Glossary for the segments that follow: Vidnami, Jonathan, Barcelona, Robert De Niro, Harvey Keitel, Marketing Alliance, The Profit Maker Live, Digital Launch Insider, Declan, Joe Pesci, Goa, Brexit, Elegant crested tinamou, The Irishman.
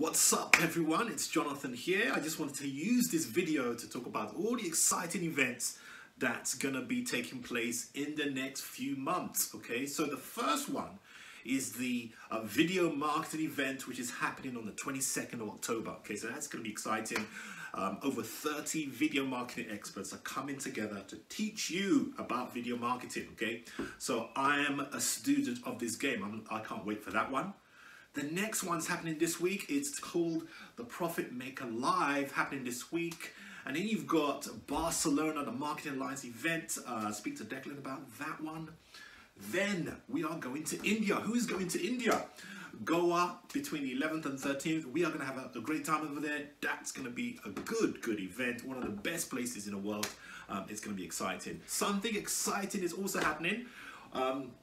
What's up everyone, it's Jonathan here. I just wanted to use this video to talk about all the exciting events that's gonna be taking place in the next few months, okay? So the first one is the video marketing event, which is happening on the 22nd of October, okay? So that's gonna be exciting. Over 30 video marketing experts are coming together to teach you about video marketing, okay? So I am a student of this game. I can't wait for that one. The next one's happening this week. It's called The Profit Maker Live, happening this week. And then you've got Barcelona, the Marketing Alliance event. Speak to Declan about that one. Then we are going to India. Who is going to India? Goa, between the 11th and 13th. We are going to have a great time over there. That's going to be a good event. One of the best places in the world. It's going to be exciting. Something exciting is also happening.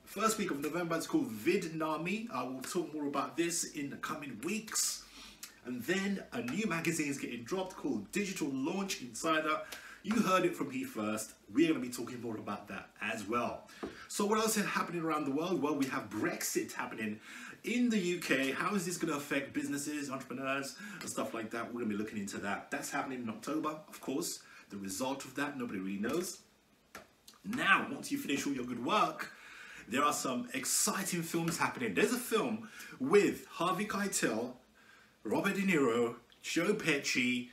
First week of November, it's called Vidnami. I will talk more about this in the coming weeks. And then a new magazine is getting dropped called Digital Launch Insider. You heard it from here first. We're going to be talking more about that as well. So what else is happening around the world? Well, we have Brexit happening in the UK. How is this going to affect businesses, entrepreneurs, and stuff like that? We're going to be looking into that. That's happening in October, of course. The result of that, nobody really knows. Now, once you finish all your good work, there are some exciting films happening. There's a film with Harvey Keitel, Robert De Niro, Joe Pesci.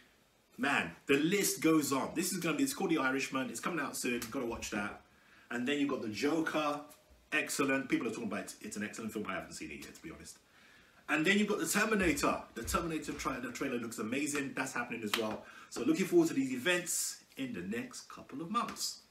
Man, the list goes on. This is going to be, it's called The Irishman. It's coming out soon. You've got to watch that. And then you've got The Joker. Excellent. People are talking about it. It's an excellent film. I haven't seen it yet, to be honest. And then you've got The Terminator. The Terminator trailer looks amazing. That's happening as well. So looking forward to these events in the next couple of months.